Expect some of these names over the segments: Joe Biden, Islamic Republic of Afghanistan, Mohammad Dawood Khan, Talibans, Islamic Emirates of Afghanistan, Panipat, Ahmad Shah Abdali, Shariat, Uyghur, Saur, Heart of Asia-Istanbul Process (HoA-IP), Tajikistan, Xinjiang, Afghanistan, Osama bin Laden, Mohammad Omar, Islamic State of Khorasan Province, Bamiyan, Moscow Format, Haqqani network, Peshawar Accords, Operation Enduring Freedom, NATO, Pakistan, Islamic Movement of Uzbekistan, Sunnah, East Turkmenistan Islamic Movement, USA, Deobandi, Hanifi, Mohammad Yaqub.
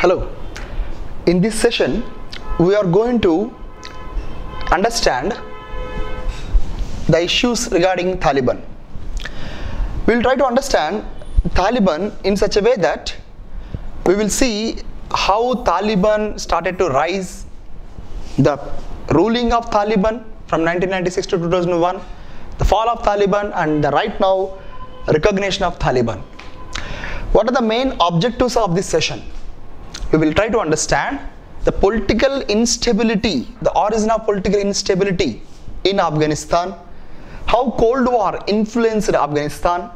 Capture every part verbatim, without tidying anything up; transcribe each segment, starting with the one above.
Hello, in this session we are going to understand the issues regarding Taliban. We will try to understand Taliban in such a way that we will see how Taliban started to rise, the ruling of Taliban from nineteen ninety-six to two thousand one, the fall of Taliban, and the right now recognition of Taliban. What are the main objectives of this session? We will try to understand the political instability, the origin of political instability in Afghanistan, how Cold War influenced Afghanistan,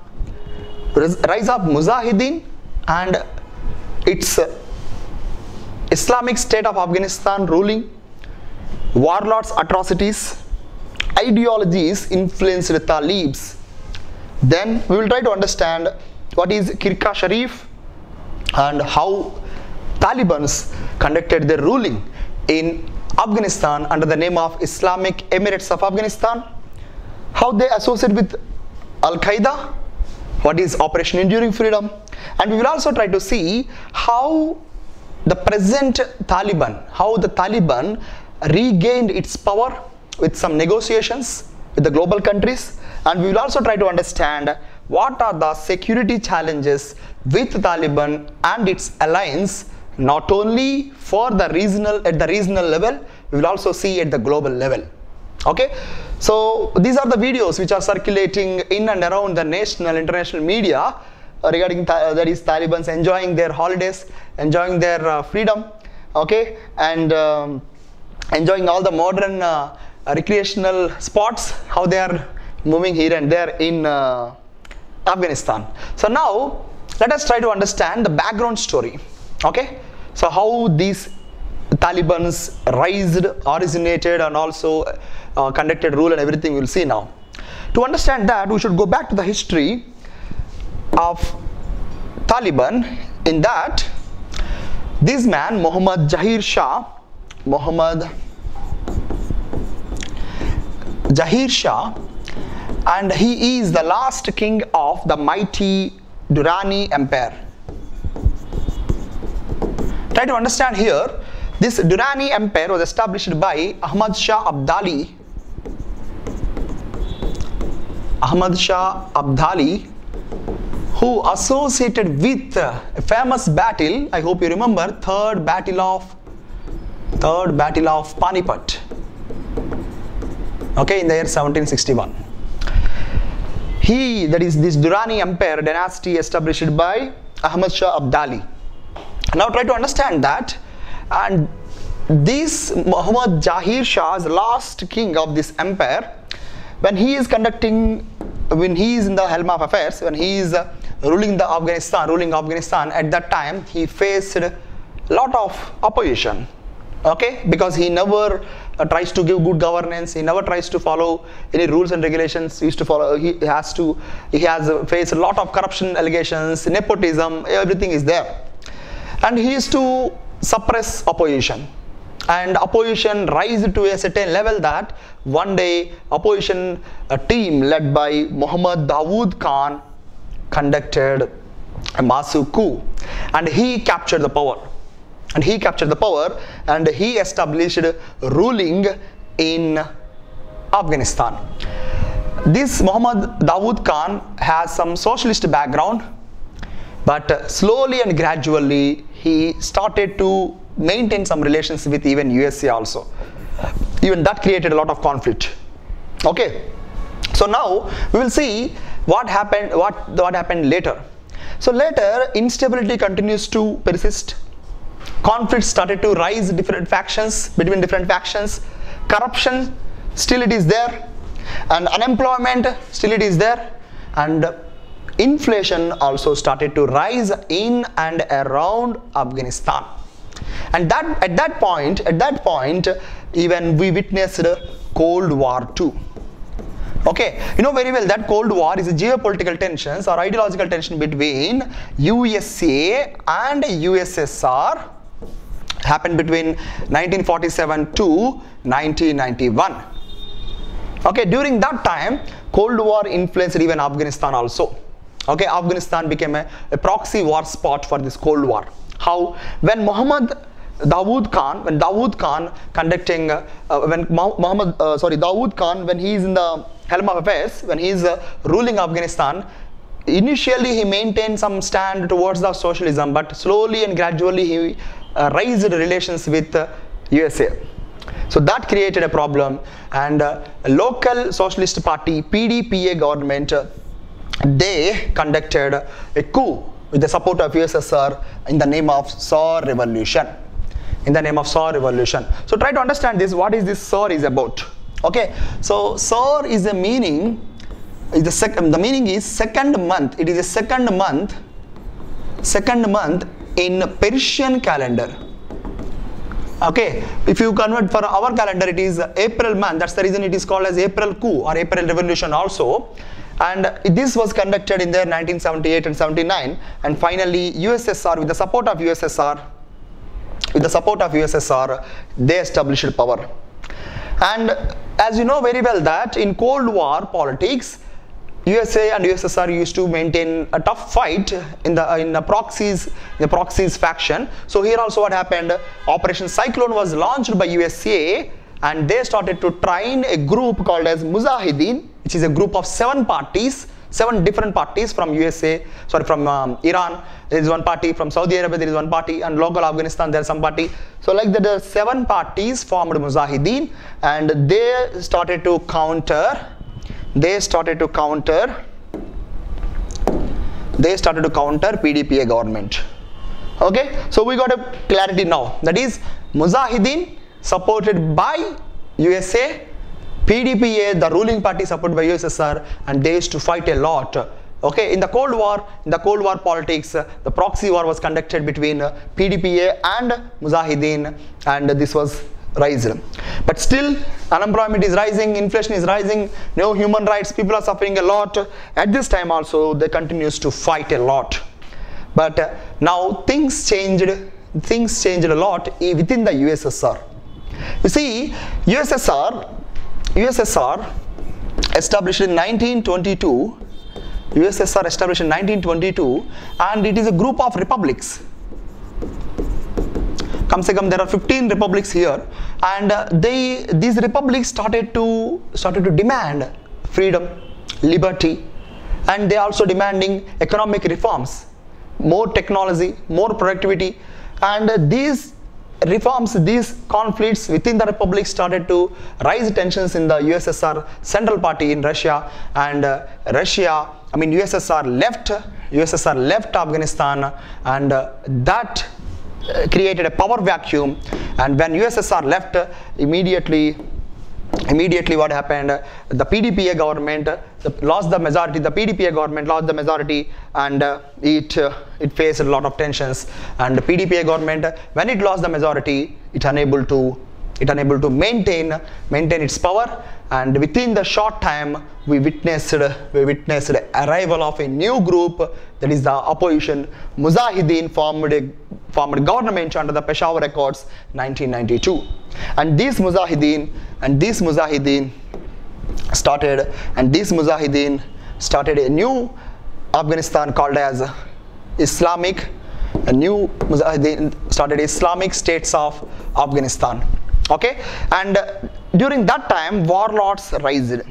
rise of Mujahideen and its Islamic State of Afghanistan ruling, warlords' atrocities, ideologies influenced Talibs. Then we will try to understand what is Kirka Sharif and how Talibans conducted their ruling in Afghanistan under the name of Islamic Emirates of Afghanistan, how they associate with Al-Qaeda, what is Operation Enduring Freedom, and we will also try to see how the present Taliban, how the Taliban regained its power with some negotiations with the global countries, and we will also try to understand what are the security challenges with Taliban and its alliance, not only for the regional, at the regional level, we will also see at the global level. Okay, so these are the videos which are circulating in and around the national, international media regarding uh, that is Taliban's enjoying their holidays, enjoying their uh, freedom, okay, and um, enjoying all the modern uh, recreational spots, how they are moving here and there in uh, Afghanistan. So now let us try to understand the background story. Okay, so how these Taliban's raised, originated, and also uh, conducted rule and everything we will see now. To understand that, we should go back to the history of Taliban, in that this man Mohammad Zahir Shah, Mohammad Zahir Shah, and he is the last king of the mighty Durrani Empire. Try to understand here, this Durrani Empire was established by Ahmad Shah Abdali, Ahmad Shah Abdali, who associated with a famous battle. I hope you remember, third battle of third battle of Panipat, okay, in the year seventeen sixty-one. He, that is this Durrani Empire dynasty established by Ahmad Shah Abdali. Now try to understand that, and this Mohammad Zahir Shah is the last king of this empire. When he is conducting, when he is in the helm of affairs, when he is ruling the Afghanistan, ruling Afghanistan at that time, he faced a lot of opposition. Okay, because he never uh, tries to give good governance, he never tries to follow any rules and regulations. He used to follow. He has to. He has faced a lot of corruption allegations, nepotism. Everything is there, and he used to suppress opposition, and opposition rise to a certain level that one day opposition a team led by Mohammad Dawood Khan conducted a massive coup, and he captured the power, and he captured the power and he established ruling in Afghanistan. This Mohammad Dawood Khan has some socialist background, but slowly and gradually he started to maintain some relations with even U S A also. Even that created a lot of conflict. Okay, so now we will see what happened, what, what happened later. So later instability continues to persist. Conflicts started to rise, different factions, between different factions. Corruption, still it is there. And unemployment, still it is there. And inflation also started to rise in and around Afghanistan. And that at that point, at that point, even we witnessed Cold War too. Okay, you know very well that Cold War is a geopolitical tensions or ideological tension between U S A and U S S R, happened between nineteen forty-seven to nineteen ninety-one. Okay, during that time, Cold War influenced even Afghanistan also. Okay, Afghanistan became a, a proxy war spot for this Cold War. How? When Mohammad Dawood Khan, when Dawood Khan conducting, uh, uh, when Mohammed, uh, sorry, Dawood Khan, when he is in the helm of affairs, when he is uh, ruling Afghanistan, initially he maintained some stand towards the socialism, but slowly and gradually he uh, raised relations with uh, U S A. So that created a problem, and uh, local socialist party P D P A government, uh, they conducted a coup with the support of U S S R in the name of Saur revolution. In the name of Saur revolution. So try to understand this. What is this Saur is about? Okay. So Saur is a meaning. Is the second. The meaning is second month. It is a second month. Second month in Persian calendar. Okay. If you convert for our calendar, it is April month. That's the reason it is called as April coup or April revolution also. And this was conducted in the nineteen seventy-eight and seventy-nine, and finally U S S R, with the support of U S S R, with the support of U S S R, they established power. And as you know very well that in Cold War politics, U S A and U S S R used to maintain a tough fight in the in the proxies, the proxies faction. So here also what happened, Operation Cyclone was launched by U S A, and they started to train a group called as Mujahideen, which is a group of seven parties, seven different parties from U S A, sorry, from um, Iran, there is one party, from Saudi Arabia, there is one party, and local Afghanistan, there is some party. So like that, there are seven parties formed Mujahideen, and they started to counter, they started to counter, they started to counter P D P A government. Okay, so we got a clarity now, that is Mujahideen supported by U S A, P D P A, the ruling party supported by U S S R, and they used to fight a lot. Okay, in the Cold War, in the Cold War politics, uh, the proxy war was conducted between uh, P D P A and Mujahideen, and uh, this was raised. But still, unemployment is rising, inflation is rising, no human rights, people are suffering a lot. At this time also, they continues to fight a lot. But uh, now things changed, things changed a lot within the U S S R. You see, U S S R, U S S R established in nineteen twenty-two, U S S R established in nineteen twenty-two, and it is a group of republics. Come say come, there are fifteen republics here, and uh, they these republics started to started to demand freedom, liberty, and they also demanding economic reforms, more technology, more productivity, and uh, these. Reforms, these conflicts within the republic started to raise tensions in the U S S R Central Party in Russia, and uh, Russia, I mean U S S R left, U S S R left Afghanistan, and uh, that uh, created a power vacuum. And when U S S R left, uh, immediately, immediately what happened, uh, the P D P A government uh, lost the majority, the P D P A government lost the majority, and uh, it uh, it faced a lot of tensions. And the P D P A government, uh, when it lost the majority, it unable to it unable to maintain maintain its power, and within the short time we witnessed we witnessed the arrival of a new group, that is the opposition Mujahideen, formed a formed government under the Peshawar Accords nineteen ninety-two, and these Mujahideen and these Mujahideen started and these Mujahideen started a new Afghanistan called as Islamic, a new Mujahideen started Islamic States of Afghanistan. Okay, and uh, during that time warlords rised.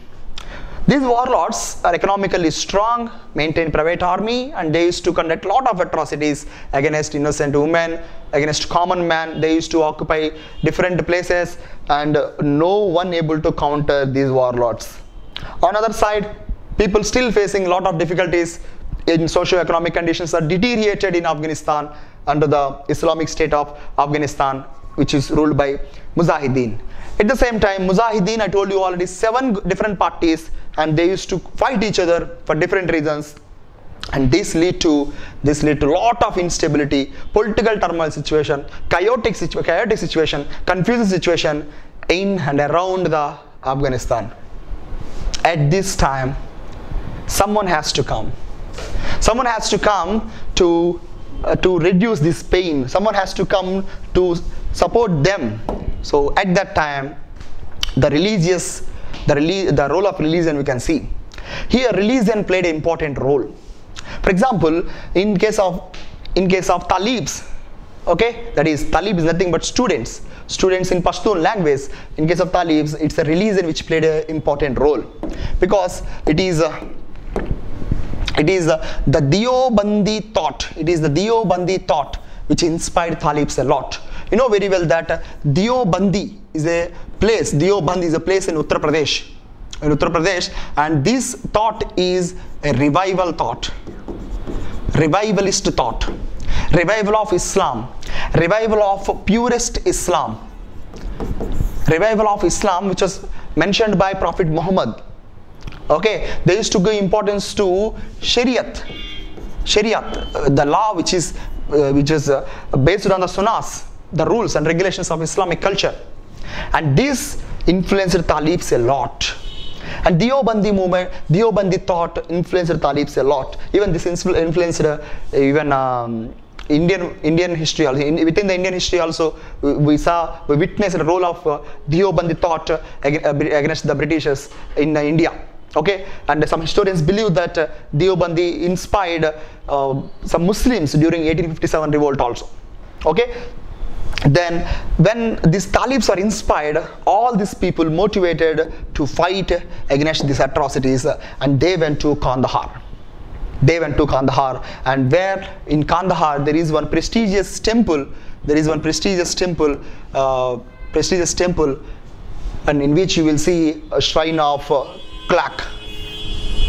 These warlords are economically strong, maintain private army, and they used to conduct lot of atrocities against innocent women, against common man. They used to occupy different places, and uh, no one able to counter these warlords. On other side, people still facing lot of difficulties in socio-economic conditions are deteriorated in Afghanistan under the Islamic State of Afghanistan, which is ruled by Mujahideen. At the same time, Mujahideen, I told you already, seven different parties, and they used to fight each other for different reasons, and this lead to this lead to lot of instability, political turmoil situation, chaotic situ chaotic situation, confusing situation in and around the Afghanistan. At this time, someone has to come. Someone has to come to uh, to reduce this pain. Someone has to come to support them. So at that time, the religious, the, relig the role of religion we can see. Here religion played an important role. For example, in case of in case of Talibs, Okay, that is, Talib is nothing but students, students in Pashtun language. In case of Talibs, it's a religion which played an important role, because it is uh, it is uh, the Deobandi thought, it is the Deobandi thought which inspired Talibs a lot. You know very well that uh, Deobandi is a place, Deobandi is a place in Uttar Pradesh, in Uttar Pradesh, and this thought is a revival thought, revivalist thought. Revival of Islam, revival of purest Islam, revival of Islam which was mentioned by Prophet Muhammad. Okay, they used to give importance to Shariat, Shariat, uh, the law which is uh, which is uh, based on the Sunnahs, the rules and regulations of Islamic culture, and this influenced Talibs a lot. And Deobandi movement, Deobandi thought influenced Talibs a lot. Even this influenced uh, even um, Indian Indian history. Also. In, within the Indian history also, we, we saw, we witnessed the role of uh, Deobandi thought uh, against the Britishers in uh, India. Okay, and uh, some historians believe that uh, Deobandi inspired uh, uh, some Muslims during eighteen fifty-seven revolt also. Okay. Then when these Talibs are inspired, all these people motivated to fight against these atrocities, and they went to Kandahar. They went to Kandahar, and where in Kandahar there is one prestigious temple, there is one prestigious temple, uh, prestigious temple, and in which you will see a shrine of uh, Klak,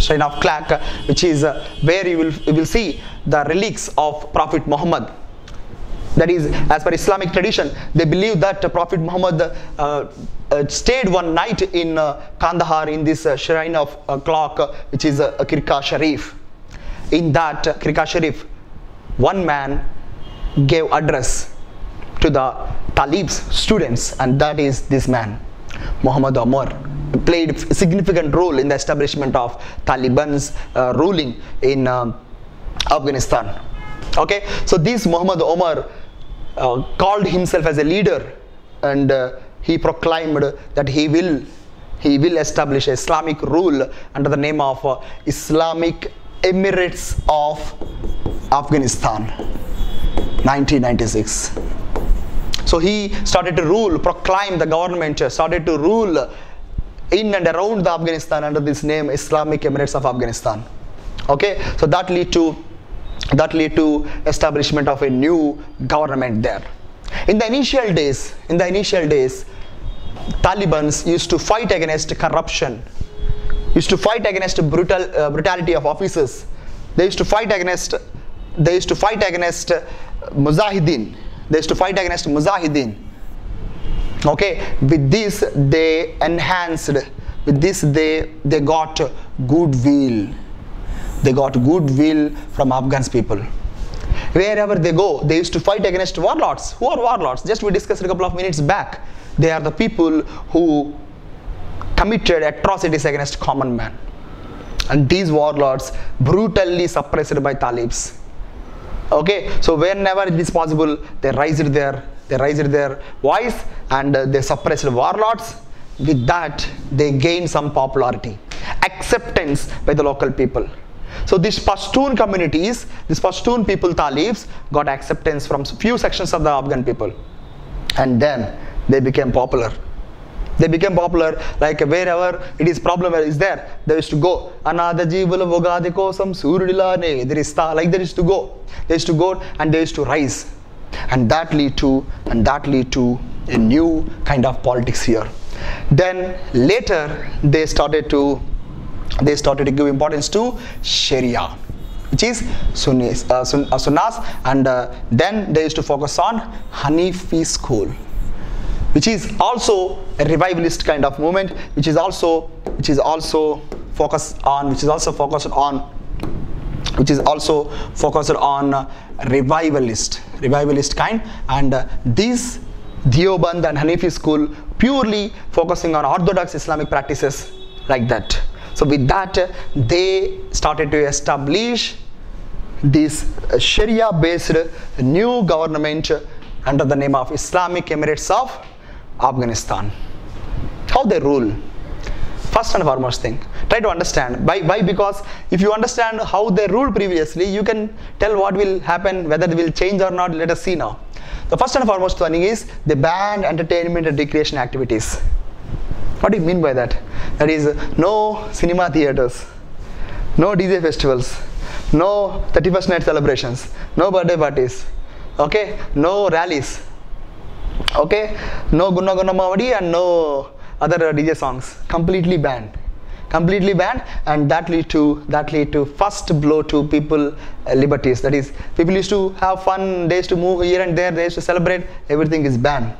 shrine of Klak, uh, which is uh, where you will, you will see the relics of Prophet Muhammad. That is, as per Islamic tradition, they believe that uh, Prophet Muhammad uh, uh, stayed one night in uh, Kandahar in this uh, shrine of uh, clock, uh, which is uh, Kirka Sharif. In that uh, Kirka Sharif, one man gave address to the Talib's students, and that is this man, Mohammad Omar, played a significant role in the establishment of Taliban's uh, ruling in uh, Afghanistan. Okay, so this Mohammad Omar uh, called himself as a leader, and uh, he proclaimed that he will he will establish Islamic rule under the name of uh, Islamic Emirates of Afghanistan, nineteen ninety-six. So he started to rule, proclaimed the government, started to rule in and around the Afghanistan under this name, Islamic Emirates of Afghanistan. Okay, so that lead to that led to establishment of a new government there. In the initial days, in the initial days, Talibans used to fight against corruption, used to fight against brutal uh, brutality of officers. They used to fight against, they used to fight against uh, Mujahideen. They used to fight against Mujahideen. Okay, with this they enhanced, with this they they got goodwill. They got goodwill from Afghan people. Wherever they go, they used to fight against warlords. Who are warlords? Just we discussed a couple of minutes back. They are the people who committed atrocities against common man. And these warlords brutally suppressed by Talibs. Okay, so whenever it is possible, they raised their, they raised their voice, and uh, they suppressed warlords. With that, they gained some popularity, acceptance by the local people. So these Pashtun communities, these Pashtun people, Talibs, got acceptance from few sections of the Afghan people, and then they became popular. They became popular, like wherever it is problem is there, they used to go. Like they used to go, they used to go, and they used to rise, and that lead to, and that lead to a new kind of politics here. Then later they started to. They started to give importance to Sharia, which is Sunnis, uh, Sun, uh, Sunnas, and uh, then they used to focus on Hanifi school, which is also a revivalist kind of movement, which is also which is also focused on which is also focused on which is also focused on uh, revivalist revivalist kind, and uh, these Deoband and Hanifi school purely focusing on Orthodox Islamic practices like that. So with that, uh, they started to establish this uh, Sharia-based uh, new government uh, under the name of Islamic Emirates of Afghanistan. How they rule? First and foremost thing, try to understand. Why? Why? Because if you understand how they ruled previously, you can tell what will happen, whether they will change or not. Let us see now. The first and foremost thing is they banned entertainment and recreation activities. What do you mean by that? That is, no cinema theaters, no D J festivals, no thirty-first night celebrations, no birthday parties, okay, no rallies, okay, no Gunna Gunna Mawadi and no other D J songs. Completely banned. Completely banned, and that lead to that lead to first blow to people uh, liberties. That is, people used to have fun, they used to move here and there, they used to celebrate. Everything is banned.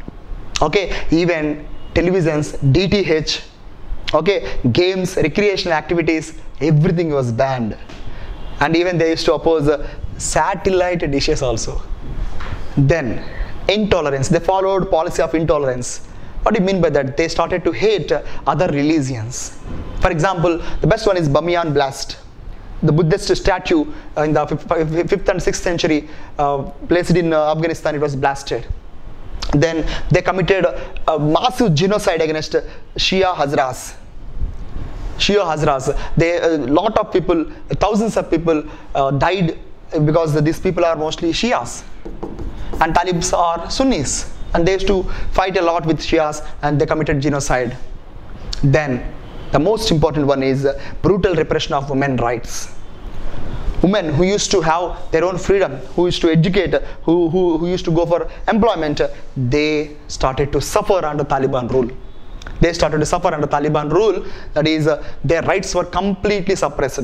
Okay, even televisions, D T H, okay, games, recreational activities, everything was banned. And even they used to oppose uh, satellite dishes also. Then intolerance, they followed policy of intolerance. What do you mean by that? They started to hate uh, other religions. For example, the best one is Bamiyan blast. The Buddhist statue uh, in the fifth and sixth century uh, placed in uh, Afghanistan, it was blasted. Then they committed a, a massive genocide against uh, Shia Hazras. Shia Hazras, they, a lot of people, thousands of people uh, died because these people are mostly Shias and Talibs are Sunnis, and they used to fight a lot with Shias and they committed genocide. Then the most important one is uh, brutal repression of women's rights. Women who used to have their own freedom, who used to educate, who, who, who used to go for employment, they started to suffer under Taliban rule. They started to suffer under Taliban rule, that is, uh, their rights were completely suppressed.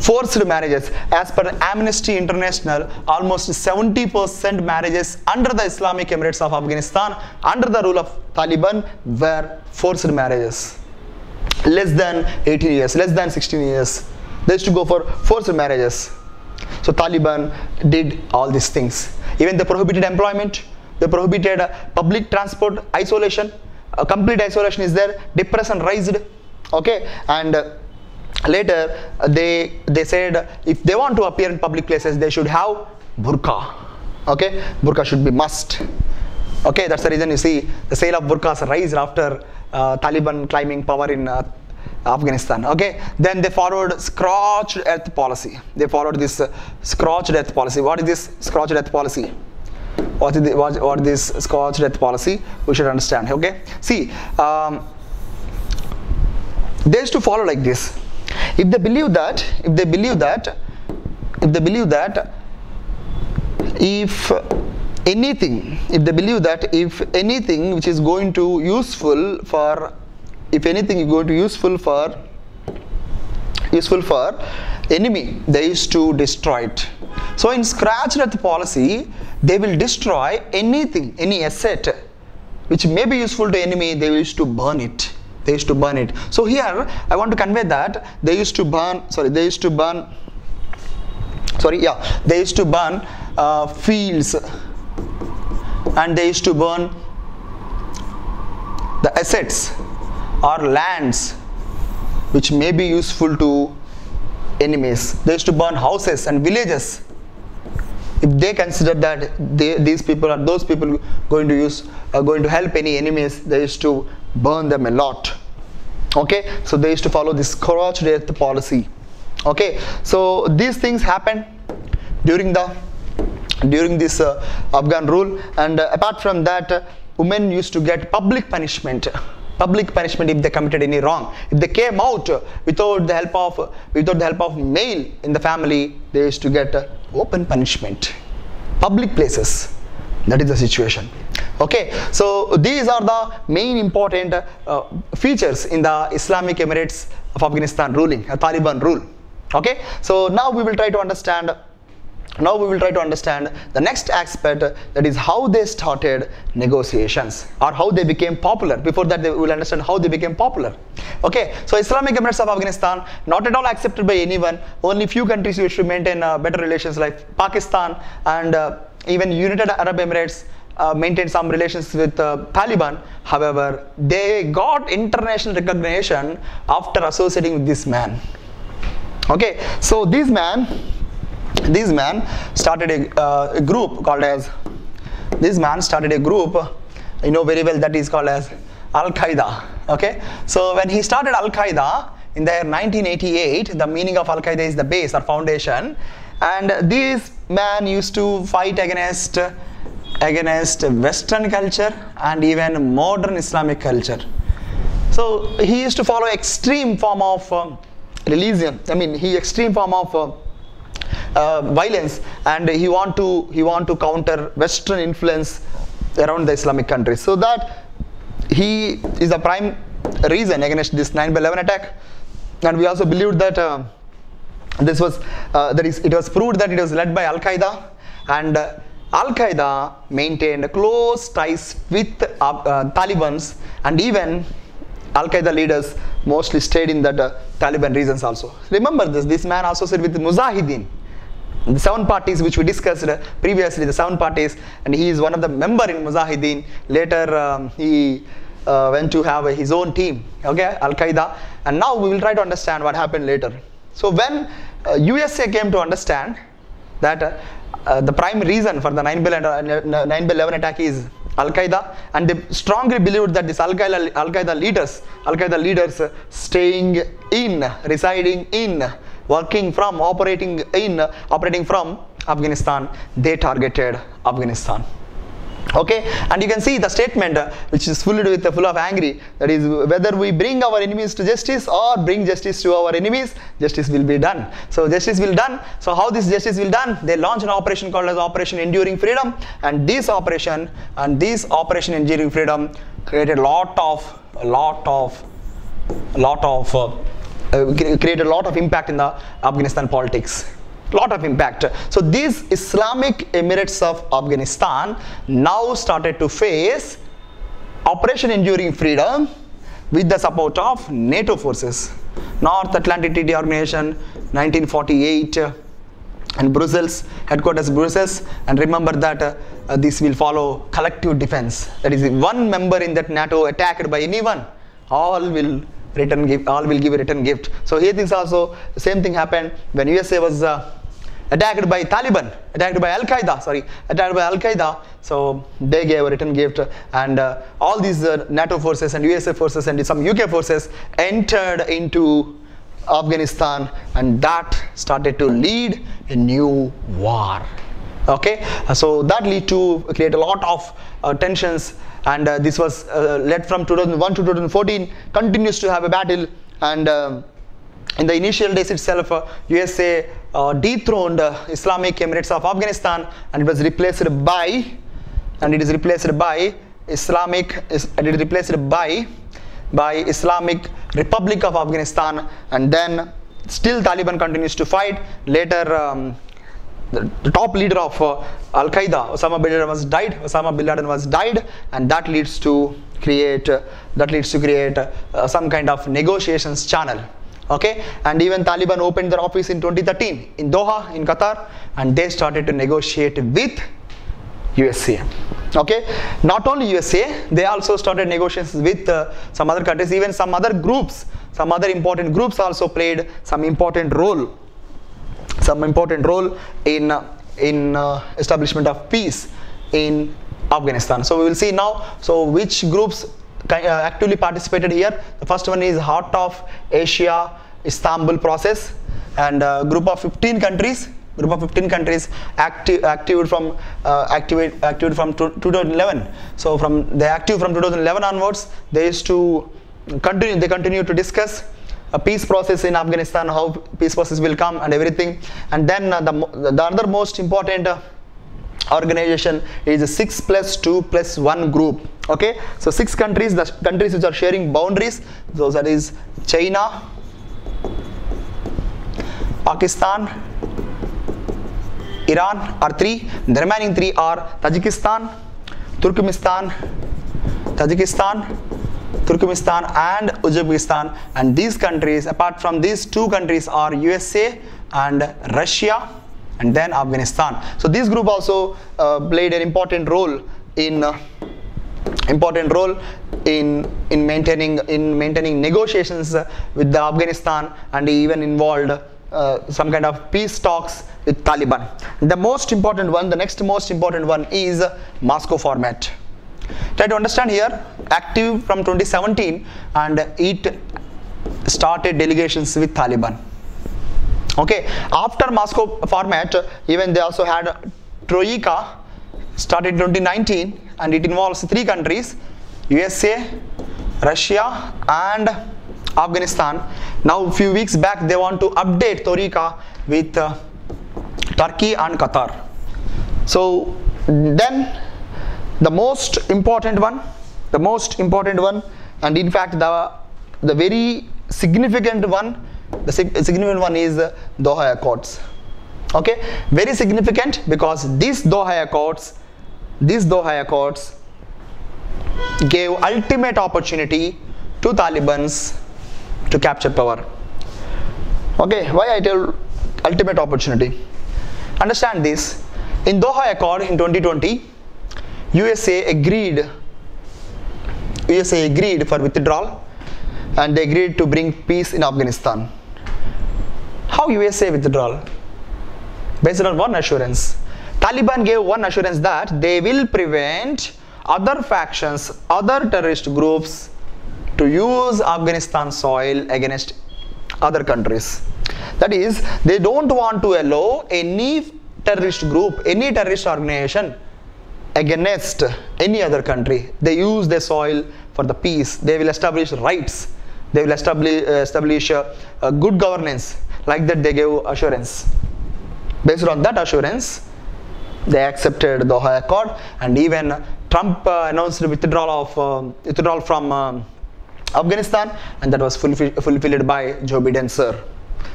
Forced marriages, as per Amnesty International, almost seventy percent marriages under the Islamic Emirates of Afghanistan, under the rule of Taliban, were forced marriages. Less than eighteen years, less than sixteen years. They used to go for forced marriages. So Taliban did all these things. Even they prohibited employment, they prohibited uh, public transport, isolation, uh, complete isolation is there, depression raised, okay, and uh, later uh, they, they said uh, if they want to appear in public places, they should have burqa, okay, burqa should be must. Okay, that's the reason you see the sale of burqas raised after uh, Taliban climbing power in uh, Afghanistan. Okay, then they followed scorched earth policy. They followed this uh, scorched earth policy. What is this scorched earth policy? What is, the, what, what is this scorched earth policy? We should understand. Okay, see, um, they used to follow like this. If they believe that, if they believe that, if they believe that, if anything, if they believe that if anything which is going to useful for, if anything is going to useful for, useful for enemy, they used to destroy it. So in scorched earth policy, they will destroy anything, any asset which may be useful to enemy, they used to burn it. They used to burn it. So here I want to convey that they used to burn, sorry, they used to burn, sorry, yeah, they used to burn uh, fields. And they used to burn the assets or lands which may be useful to enemies. They used to burn houses and villages if they consider that they, these people or those people going to use are going to help any enemies. They used to burn them a lot. Okay, so they used to follow this scorched earth policy. Okay, so these things happen during the during this uh, Afghan rule, and uh, apart from that, uh, women used to get public punishment, public punishment if they committed any wrong. If they came out uh, without the help of uh, without the help of male in the family, they used to get uh, open punishment, public places. That is the situation. Okay, so these are the main important uh, uh, features in the Islamic Emirates of Afghanistan ruling, uh, Taliban rule. Okay, so now we will try to understand. Now we will try to understand the next aspect, uh, that is how they started negotiations or how they became popular. Before that, we will understand how they became popular. Okay, so Islamic Emirates of Afghanistan, not at all accepted by anyone. Only few countries used to maintain uh, better relations like Pakistan, and uh, even United Arab Emirates uh, maintained some relations with uh, Taliban. However, they got international recognition after associating with this man. Okay, so this man This man started a, uh, a group called as, this man started a group, you know very well, that is called as Al-Qaeda. Okay, so when he started Al-Qaeda in the year nineteen eighty-eight, the meaning of Al-Qaeda is the base or foundation, and this man used to fight against against Western culture and even modern Islamic culture. So he used to follow extreme form of um, religion. I mean, he extreme form of uh, uh, violence, and he want to he want to counter Western influence around the Islamic countries. So that he is the prime reason against this nine eleven attack. And we also believed that uh, this was uh, that is it was proved that it was led by Al-Qaeda, and uh, Al-Qaeda maintained close ties with uh, uh, Talibans, and even Al-Qaeda leaders mostly stayed in that uh, Taliban regions also. Remember this, this man also said with Mujahideen, the seven parties which we discussed uh, previously, the seven parties, and he is one of the member in Mujahideen. Later um, he uh, went to have uh, his own team, okay, Al-Qaeda, and now we will try to understand what happened later. So when uh, U S A came to understand that uh, Uh, the prime reason for the nine eleven attack is Al-Qaeda, and they strongly believed that this Al-Qaeda Al-Qaeda leaders, Al-Qaeda leaders uh, staying in, residing in, working from, operating in, uh, operating from Afghanistan, they targeted Afghanistan. Okay, and you can see the statement uh, which is filled with uh, full of angry, that is, whether we bring our enemies to justice or bring justice to our enemies, justice will be done. So justice will done. So how this justice will done? They launched an operation called as Operation Enduring Freedom, and this operation and this Operation Enduring Freedom created lot of lot of lot of uh, uh, created a lot of impact in the Afghanistan politics. Lot of impact. So these Islamic Emirates of Afghanistan now started to face Operation Enduring Freedom with the support of NATO forces, North Atlantic Treaty Organization, nineteen forty-eight, uh, and Brussels, headquarters Brussels. And remember that uh, uh, this will follow collective defense. That is, one member in that NATO attacked by anyone, all will return gift, all will give a return gift. So here things also, same thing happened when U S A was uh, attacked by Taliban, attacked by Al-Qaeda, sorry, attacked by Al-Qaeda. So they gave a return gift, and uh, all these uh, NATO forces and U S A forces and some U K forces entered into Afghanistan, and that started to lead a new war. Okay, so that lead to create a lot of uh, tensions, and uh, this was uh, led from two thousand one to two thousand fourteen, continues to have a battle. And uh, in the initial days itself, uh, U S A uh, dethroned uh, Islamic Emirates of Afghanistan, and it was replaced by and it is replaced by Islamic is, and it is replaced by by Islamic Republic of Afghanistan. And then still Taliban continues to fight. Later um, The, the top leader of uh, Al-Qaeda, Osama bin Laden, was died. Osama bin Laden was died, and that leads to create uh, that leads to create uh, uh, some kind of negotiations channel. Okay, and even Taliban opened their office in twenty thirteen in Doha, in Qatar, and they started to negotiate with U S A. Okay, not only U S A, they also started negotiations with uh, some other countries, even some other groups, some other important groups also played some important role. Some important role in uh, in uh, establishment of peace in Afghanistan. So we will see now. So which groups uh, actively participated here? The first one is Heart of Asia-Istanbul Process, and uh, group of fifteen countries. Group of fifteen countries active active from uh, active active from two thousand eleven. So from they active from two thousand eleven onwards. They used to continue. They continue to discuss a peace process in Afghanistan, how peace process will come and everything. And then uh, the, the other most important uh, organization is a six plus two plus one group. Okay, so six countries, the countries which are sharing boundaries, so that is China, Pakistan, Iran are three. The remaining three are Tajikistan, Turkmenistan, Tajikistan, Turkmenistan and Uzbekistan. And these countries, apart from these two countries, are U S A and Russia, and then Afghanistan. So this group also uh, played an important role in uh, important role in in maintaining in maintaining negotiations uh, with the Afghanistan, and even involved uh, some kind of peace talks with Taliban. The most important one, the next most important one is uh, Moscow Format. Try to understand here, active from twenty seventeen, and it started delegations with Taliban. Okay, after Moscow Format, even they also had Troika started in twenty nineteen, and it involves three countries: U S A, Russia and Afghanistan. Now a few weeks back they want to update Troika with uh, Turkey and Qatar. So then the most important one, the most important one and in fact the, the very significant one, the sig significant one is uh, Doha Accords. Okay, very significant because these Doha Accords, these Doha Accords gave ultimate opportunity to Talibans to capture power. Okay, why I tell ultimate opportunity? Understand this. In Doha Accord in twenty twenty, U S A agreed, U S A agreed for withdrawal, and they agreed to bring peace in Afghanistan. How U S A withdrawal? Based on one assurance. Taliban gave one assurance that they will prevent other factions, other terrorist groups to use Afghanistan soil against other countries. That is, they don't want to allow any terrorist group, any terrorist organization against any other country. They use their soil for the peace. They will establish rights. They will establish, uh, establish uh, uh, good governance. Like that they gave assurance. Based on that assurance, they accepted the Doha Accord, and even Trump uh, announced withdrawal of uh, withdrawal from um, Afghanistan, and that was fulfill fulfilled by Joe Biden, sir.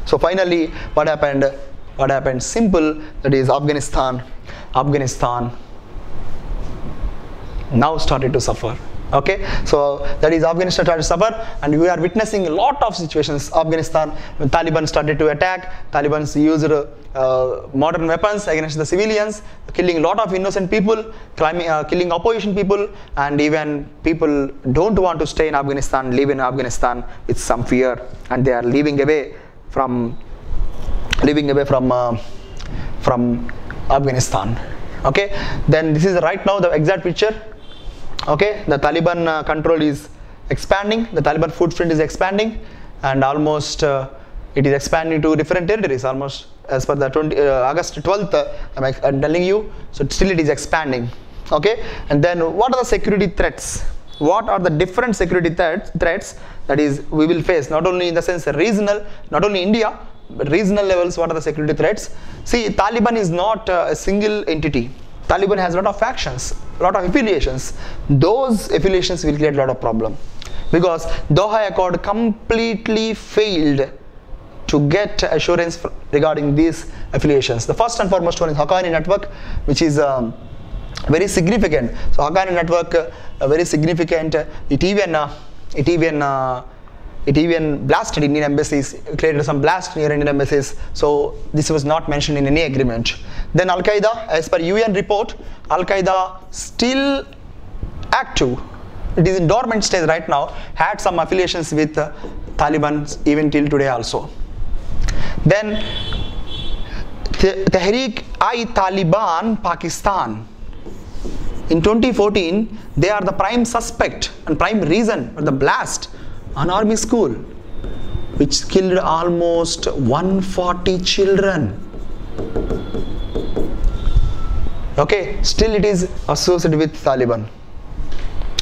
So finally, what happened? What happened? Simple. That is, Afghanistan, Afghanistan now started to suffer. Okay, so that is Afghanistan started to suffer, and we are witnessing a lot of situations. Afghanistan, when Taliban started to attack, Taliban used uh, modern weapons against the civilians, killing a lot of innocent people, climbing, uh, killing opposition people, and even people don't want to stay in Afghanistan, live in Afghanistan with some fear, and they are leaving away from, leaving away from, uh, from Afghanistan. Okay, then this is right now the exact picture. Okay, the Taliban uh, control is expanding, the Taliban footprint is expanding, and almost uh, it is expanding to different territories almost as per the twenty, uh, August twelfth, uh, I'm, I'm telling you, so still it is expanding. Okay, and then what are the security threats? What are the different security th threats that is we will face, not only in the sense regional, not only India, but regional levels, what are the security threats? See, Taliban is not uh, a single entity. Taliban has a lot of factions, a lot of affiliations. Those affiliations will create a lot of problem, because Doha Accord completely failed to get assurance regarding these affiliations. The first and foremost one is Haqqani network, which is um, very significant. So Haqqani network, uh, very significant. It even, uh, it even, uh, it even blasted Indian embassies, created some blast near Indian embassies. So this was not mentioned in any agreement. Then Al-Qaeda, as per U N report, Al-Qaeda still active. It is in dormant stage right now, had some affiliations with uh, Taliban even till today also. Then Tehrik-i-Taliban Pakistan. In twenty fourteen, they are the prime suspect and prime reason for the blast, an army school which killed almost one hundred forty children. Okay, still it is associated with Taliban.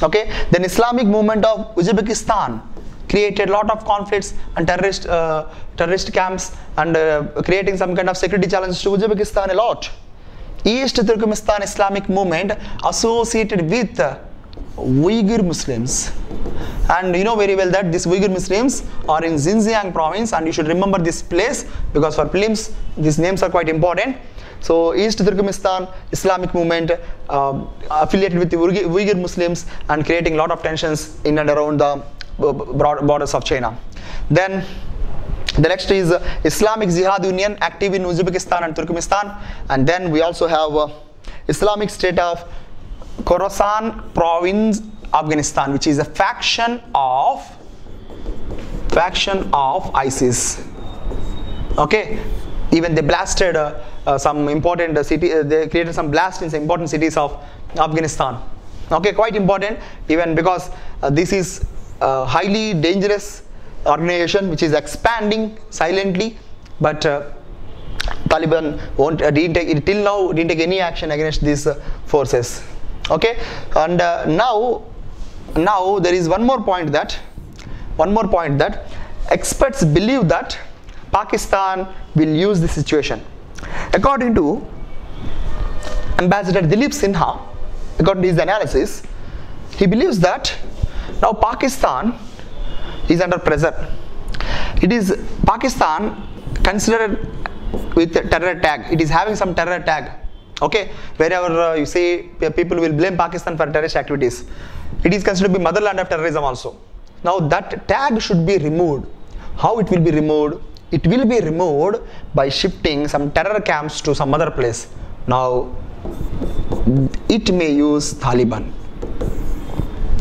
Okay, then Islamic Movement of Uzbekistan created a lot of conflicts and terrorist uh, terrorist camps, and uh, creating some kind of security challenges to Uzbekistan a lot. East Turkmenistan Islamic Movement associated with uh, Uyghur Muslims, and you know very well that these Uyghur Muslims are in Xinjiang province, and you should remember this place because for prelims these names are quite important. So East Turkmenistan Islamic Movement uh, affiliated with the Uyghur Muslims and creating a lot of tensions in and around the borders of China. Then the next is Islamic Jihad Union active in Uzbekistan and Turkmenistan, and then we also have uh, Islamic State of Khorasan province Afghanistan, which is a faction of faction of ISIS. Okay, even they blasted uh, uh, some important uh, city, uh, they created some blast in some important cities of Afghanistan. Okay, quite important, even because uh, this is a highly dangerous organization which is expanding silently, but uh, Taliban won't uh, didn't take, till now didn't take any action against these uh, forces. Okay, and uh, now now there is one more point that one more point that experts believe that Pakistan will use the situation. According to Ambassador Dilip Sinha, according to his analysis, he believes that now Pakistan is under pressure. It is Pakistan considered with a terror tag. It is having some terror tag. Okay, wherever uh, you say people will blame Pakistan for terrorist activities, it is considered to be motherland of terrorism also. Now that tag should be removed. How it will be removed? It will be removed by shifting some terror camps to some other place. Now it may use Taliban.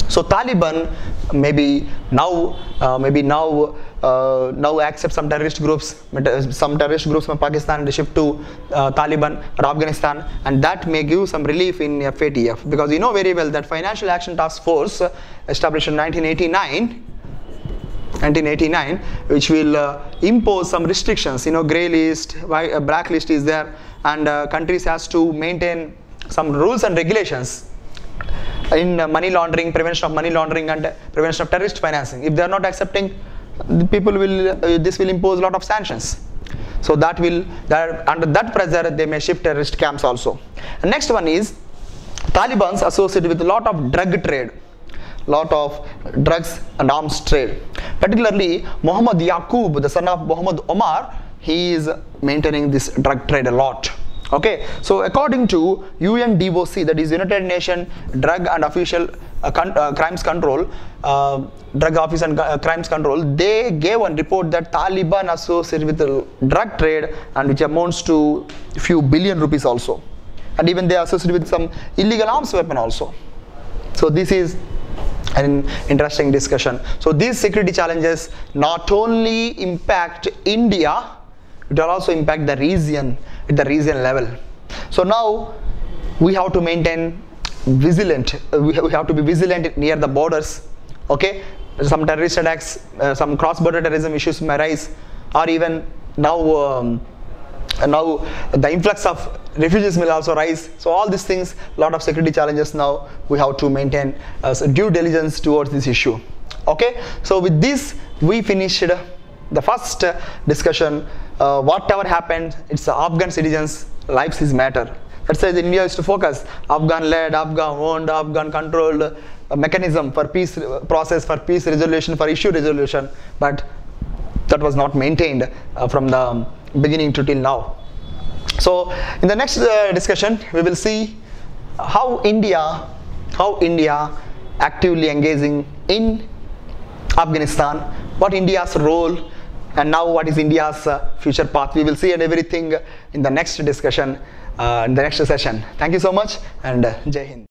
So Taliban maybe now uh, maybe now uh, now accept some terrorist groups, some terrorist groups from Pakistan and shift to uh, Taliban or Afghanistan, and that may give some relief in F A T F, because you know very well that Financial Action Task Force established in nineteen eighty-nine, which will uh, impose some restrictions. You know, grey list, black list is there, and uh, countries has to maintain some rules and regulations in uh, money laundering, prevention of money laundering, and uh, prevention of terrorist financing. If they are not accepting, the people will uh, this will impose a lot of sanctions. So that will that under that pressure they may shift terrorist camps also. And next one is Taliban's associated with a lot of drug trade, lot of drugs and arms trade. Particularly Mohammad Yaqub, the son of Mohammad Omar, he is maintaining this drug trade a lot. Okay, so according to U N D O C, that is United Nations Drug and Official uh, con uh, Crimes Control, uh, Drug Office and uh, Crimes Control, they gave one report that Taliban associated with the drug trade, and which amounts to few billion rupees also, and even they are associated with some illegal arms weapon also. So this is an interesting discussion. So these security challenges not only impact India, it will also impact the region at the region level. So now we have to maintain vigilant, uh, we, we have to be vigilant near the borders. Okay, some terrorist attacks, uh, some cross-border terrorism issues may arise, or even now um, now the influx of refugees will also rise. So all these things, a lot of security challenges. Now we have to maintain uh, due diligence towards this issue. Okay, so with this we finished the first discussion. Uh, whatever happened, it's uh, Afghan citizens' lives is matter. That's why India is to focus Afghan-led, Afghan-owned, Afghan-controlled uh, mechanism for peace process, for peace resolution, for issue resolution. But that was not maintained uh, from the um, beginning to till now. So in the next uh, discussion, we will see how India, how India actively engaging in Afghanistan, what India's role, and now what is India's uh, future path. We will see and everything in the next discussion, uh, in the next session. Thank you so much, and uh, Jai Hind.